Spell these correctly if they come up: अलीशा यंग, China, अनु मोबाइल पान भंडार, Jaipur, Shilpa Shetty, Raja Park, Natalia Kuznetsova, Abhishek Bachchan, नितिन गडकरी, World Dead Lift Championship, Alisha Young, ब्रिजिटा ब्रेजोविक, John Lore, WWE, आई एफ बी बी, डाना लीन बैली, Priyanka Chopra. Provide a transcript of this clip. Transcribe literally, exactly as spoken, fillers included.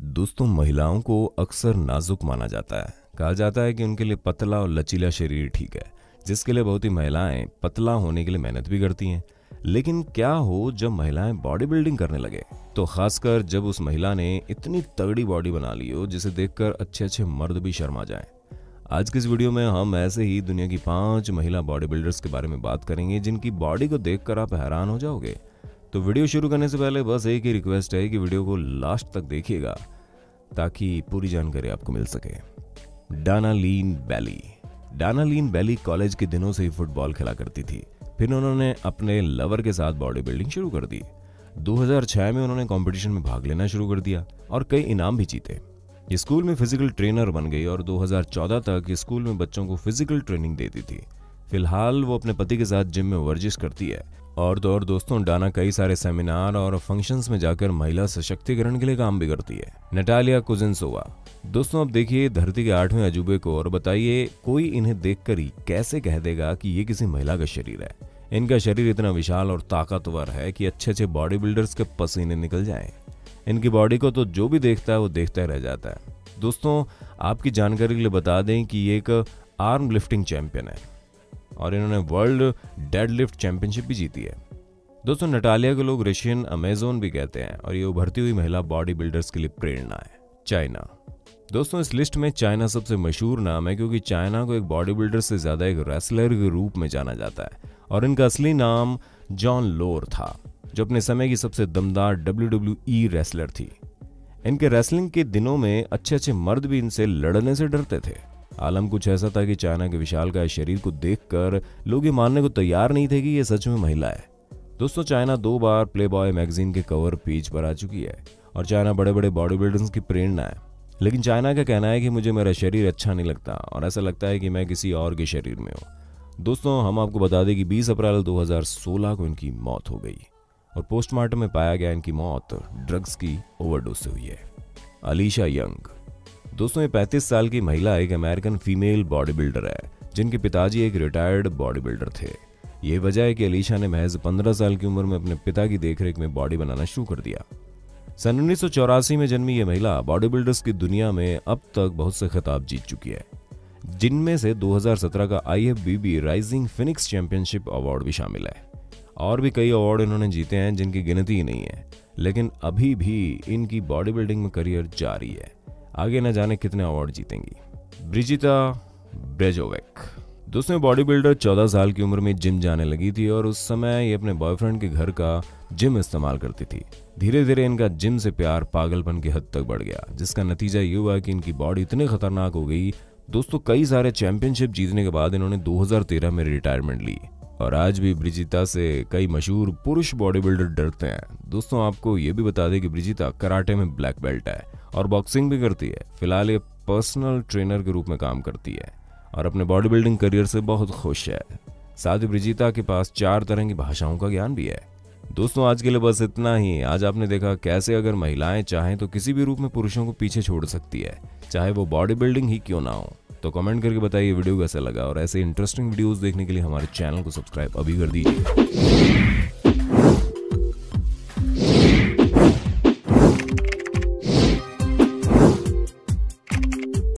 दोस्तों, महिलाओं को अक्सर नाजुक माना जाता है। कहा जाता है कि उनके लिए पतला और लचीला शरीर ठीक है, जिसके लिए बहुत ही महिलाएं पतला होने के लिए मेहनत भी करती हैं। लेकिन क्या हो, जब महिलाएं बॉडी बिल्डिंग करने लगे, तो खासकर जब उस महिला ने इतनी तगड़ी बॉडी बना ली हो जिसे देखकर अच्छे अच्छे मर्द भी शर्मा जाएं। आज के इस वीडियो में हम ऐसे ही दुनिया की पांच महिला बॉडी बिल्डर्स के बारे में बात करेंगे, जिनकी बॉडी को देखकर आप हैरान हो जाओगे। तो वीडियो शुरू करने से पहले बस एक ही रिक्वेस्ट है कि वीडियो को लास्ट तक देखिएगा ताकि पूरी जानकारी आपको मिल सके। डाना लीन बैली डाना लीन बैली college के दिनों से ही फुटबॉल खेला करती थी। फिर उन्होंने अपने लवर के साथ बॉडी बिल्डिंग शुरू कर दी। दो हज़ार छह में उन्होंने कंपटीशन में भाग लेना शुरू कर दिया और कई इनाम भी जीते। स्कूल में फिजिकल ट्रेनर बन गई और दो हज़ार चौदह तक स्कूल में बच्चों को फिजिकल ट्रेनिंग देती थी। फिलहाल वो अपने पति के साथ जिम में वर्जिश करती है। और तो और दोस्तों, डाना कई सारे सेमिनार और फंक्शंस में जाकर महिला सशक्तिकरण के लिए काम भी करती है। Natalia Kuznetsova. दोस्तों, अब देखिए धरती के आठवें अजूबे को और बताइए कोई इन्हें देखकर ही कैसे कह देगा कि ये किसी महिला का शरीर है। इनका शरीर इतना विशाल और ताकतवर है कि अच्छे अच्छे बॉडी बिल्डर्स के पसीने निकल जाएं। इनकी बॉडी को तो जो भी देखता है वो देखता रह जाता है। दोस्तों, आपकी जानकारी के लिए बता दें कि ये एक आर्म लिफ्टिंग चैंपियन है और इन्होंने वर्ल्ड डेडलिफ्ट चैंपियनशिप भी जीती है। दोस्तों, नटालिया को लोग रशियन अमेजॉन भी कहते हैं और ये उभरती हुई महिला बॉडी बिल्डर्स के लिए प्रेरणा है। चाइना। दोस्तों, इस लिस्ट में चाइना सबसे मशहूर नाम है, क्योंकि चाइना को एक बॉडी बिल्डर से ज़्यादा एक रेसलर के रूप में जाना जाता है और इनका असली नाम जॉन लोर था, जो अपने समय की सबसे दमदार डब्ल्यू डब्ल्यू ई रेसलर थी। इनके रेसलिंग के दिनों में अच्छे अच्छे मर्द भी इनसे लड़ने से डरते थे। आलम कुछ ऐसा था कि चाइना के विशालकाय शरीर को देखकर लोग ये मानने को तैयार नहीं थे कि ये सच में महिला है। दोस्तों, चाइना दो बार प्लेबॉय मैगजीन के कवर पेज पर आ चुकी है और चाइना बड़े बड़े बॉडी बिल्डर्स की प्रेरणा है। लेकिन चाइना का कहना है कि मुझे मेरा शरीर अच्छा नहीं लगता और ऐसा लगता है कि मैं किसी और के शरीर में हूँ। दोस्तों, हम आपको बता दें कि बीस अप्रैल दो हज़ार सोलह को इनकी मौत हो गई और पोस्टमार्टम में पाया गया इनकी मौत ड्रग्स की ओवरडोज से हुई है। अलीशा यंग। दोस्तों, ये पैंतीस साल की महिला एक अमेरिकन फीमेल बॉडी बिल्डर है, जिनके पिताजी एक रिटायर्ड बॉडी बिल्डर थे। ये वजह है कि अलीशा ने महज पंद्रह साल की उम्र में अपने पिता की देखरेख में बॉडी बनाना शुरू कर दिया। सन उन्नीस सौ चौरासी में जन्मी ये महिला बॉडी बिल्डर्स की दुनिया में अब तक बहुत से खिताब जीत चुकी है, जिनमें से दो हज़ार सत्रह का आई एफ बी बी Rising Phoenix championship award भी शामिल है। और भी कई अवार्ड इन्होंने जीते हैं जिनकी गिनती ही नहीं है, लेकिन अभी भी इनकी बॉडी बिल्डिंग में करियर जारी है। आगे न जाने कितने अवार्ड जीतेंगी। ब्रिजिटा ब्रेजोविक। दोस्तों, बॉडी बिल्डर चौदह साल की उम्र में जिम जाने लगी थी और उस समय ये अपने बॉयफ्रेंड के घर का जिम इस्तेमाल करती थी। धीरे धीरे इनका जिम से प्यार पागलपन की हद तक बढ़ गया, जिसका नतीजा ये हुआ कि इनकी बॉडी इतनी खतरनाक हो गई। दोस्तों, कई सारे चैंपियनशिप जीतने के बाद इन्होंने दो हज़ार तेरह में रिटायरमेंट ली और आज भी ब्रिजिटा से कई मशहूर पुरुष बॉडी बिल्डर डरते हैं। दोस्तों, आपको ये भी बता दें कि ब्रिजिटा कराटे में ब्लैक बेल्ट है और बॉक्सिंग भी करती है। फिलहाल ये पर्सनल ट्रेनर के रूप में काम करती है और अपने बॉडी बिल्डिंग करियर से बहुत खुश है। साथ ही ब्रिजिटा के पास चार तरह की भाषाओं का ज्ञान भी है। दोस्तों, आज के लिए बस इतना ही। आज आपने देखा कैसे अगर महिलाएं चाहें तो किसी भी रूप में पुरुषों को पीछे छोड़ सकती है, चाहे वो बॉडी बिल्डिंग ही क्यों ना हो। तो कमेंट करके बताइए वीडियो कैसा लगा और ऐसे इंटरेस्टिंग वीडियोस देखने के लिए हमारे चैनल को सब्सक्राइब अभी कर दीजिए।